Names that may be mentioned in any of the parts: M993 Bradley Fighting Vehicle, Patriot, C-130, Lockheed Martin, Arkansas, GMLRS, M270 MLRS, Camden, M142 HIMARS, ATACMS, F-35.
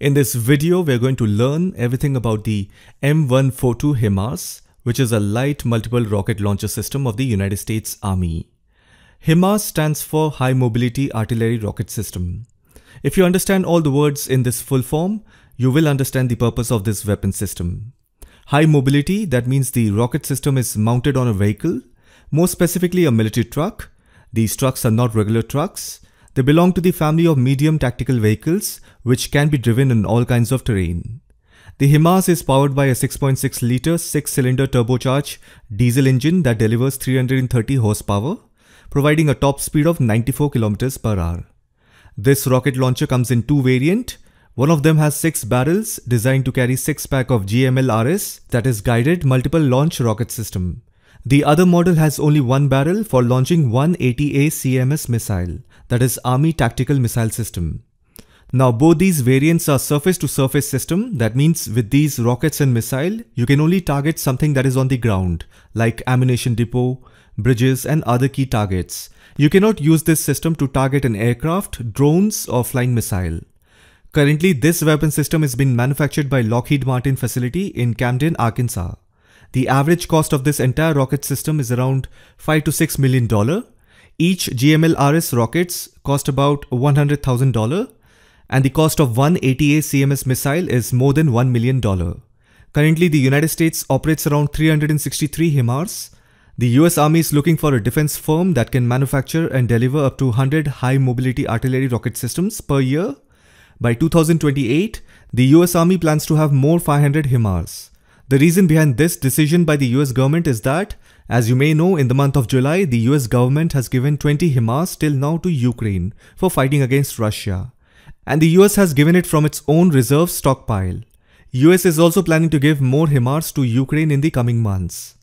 In this video, we are going to learn everything about the M142 HIMARS, which is a light multiple rocket launcher system of the United States Army. HIMARS stands for High Mobility Artillery Rocket System. If you understand all the words in this full form, you will understand the purpose of this weapon system. High mobility, that means the rocket system is mounted on a vehicle, more specifically a military truck. These trucks are not regular trucks. They belong to the family of medium tactical vehicles, which can be driven in all kinds of terrain. The HIMARS is powered by a 6.6-litre, 6-cylinder turbocharged diesel engine that delivers 330 horsepower, providing a top speed of 94 km per hour. This rocket launcher comes in two variants. One of them has 6 barrels, designed to carry 6-pack of GMLRS, that is Guided Multiple Launch Rocket System. The other model has only 1 barrel for launching one ATACMS missile, that is Army Tactical Missile System. Now both these variants are surface-to-surface system, that means with these rockets and missile, you can only target something that is on the ground, like ammunition depot, bridges and other key targets. You cannot use this system to target an aircraft, drones or flying missile. Currently, this weapon system is being manufactured by Lockheed Martin facility in Camden, Arkansas. The average cost of this entire rocket system is around $5 to $6 million. Each GMLRS rockets cost about $100,000 and the cost of one ATACMS missile is more than $1 million. Currently, the United States operates around 363 HIMARS. The US Army is looking for a defense firm that can manufacture and deliver up to 100 high-mobility artillery rocket systems per year. By 2028, the US Army plans to have more 500 HIMARS. The reason behind this decision by the US government is that, as you may know, in the month of July, the US government has given 20 HIMARS till now to Ukraine for fighting against Russia. And the US has given it from its own reserve stockpile. US is also planning to give more HIMARS to Ukraine in the coming months.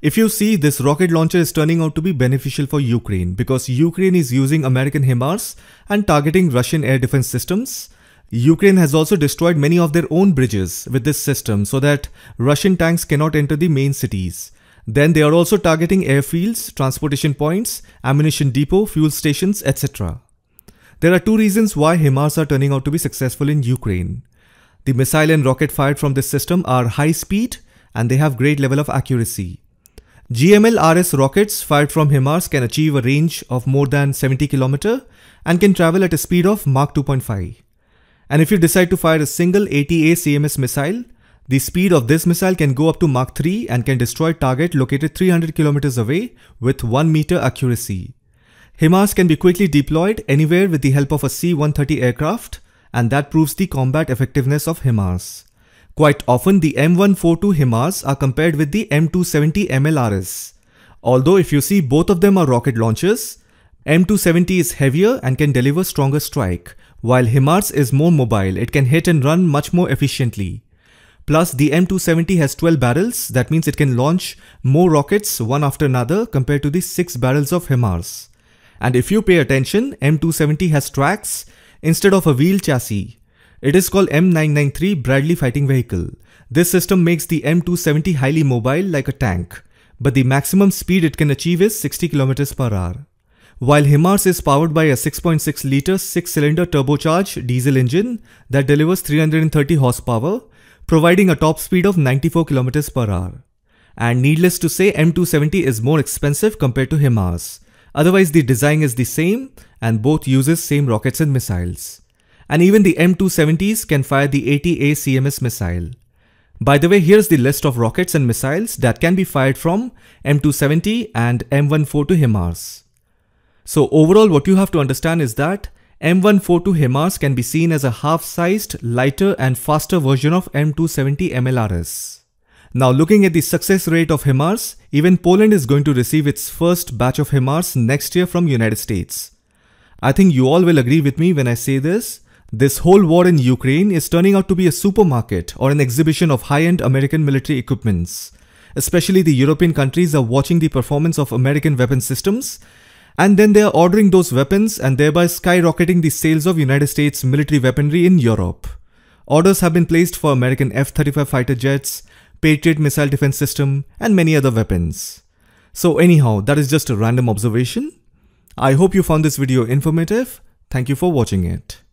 If you see, this rocket launcher is turning out to be beneficial for Ukraine because Ukraine is using American HIMARS and targeting Russian air defense systems. Ukraine has also destroyed many of their own bridges with this system so that Russian tanks cannot enter the main cities. Then they are also targeting airfields, transportation points, ammunition depot, fuel stations, etc. There are two reasons why HIMARS are turning out to be successful in Ukraine. The missile and rocket fired from this system are high speed and they have great level of accuracy. GMLRS rockets fired from HIMARS can achieve a range of more than 70 km and can travel at a speed of Mach 2.5. And if you decide to fire a single ATACMS missile, the speed of this missile can go up to Mach 3 and can destroy target located 300 km away with 1 meter accuracy. HIMARS can be quickly deployed anywhere with the help of a C-130 aircraft, and that proves the combat effectiveness of HIMARS. Quite often, the M142 HIMARS are compared with the M270 MLRS. Although if you see, both of them are rocket launchers, M270 is heavier and can deliver stronger strike, while HIMARS is more mobile. It can hit and run much more efficiently. Plus, the M270 has 12 barrels, that means it can launch more rockets one after another compared to the 6 barrels of HIMARS. And if you pay attention, M270 has tracks instead of a wheel chassis. It is called M993 Bradley Fighting Vehicle. This system makes the M270 highly mobile like a tank, but the maximum speed it can achieve is 60 km per hour. While HIMARS is powered by a 6.6-litre, 6-cylinder turbocharged diesel engine that delivers 330 horsepower, providing a top speed of 94 km per hour. And needless to say, M270 is more expensive compared to HIMARS. Otherwise, the design is the same and both uses same rockets and missiles. And even the M270s can fire the ATACMS missile. By the way, here's the list of rockets and missiles that can be fired from M270 and M142 HIMARS. So overall, what you have to understand is that M142 HIMARS can be seen as a half-sized, lighter and faster version of M270 MLRS. Now looking at the success rate of HIMARS, even Poland is going to receive its first batch of HIMARS next year from United States. I think you all will agree with me when I say this. This whole war in Ukraine is turning out to be a supermarket or an exhibition of high-end American military equipments. Especially the European countries are watching the performance of American weapon systems, and then they are ordering those weapons and thereby skyrocketing the sales of United States military weaponry in Europe. Orders have been placed for American F-35 fighter jets, Patriot missile defense system, and many other weapons. So anyhow, that is just a random observation. I hope you found this video informative. Thank you for watching it.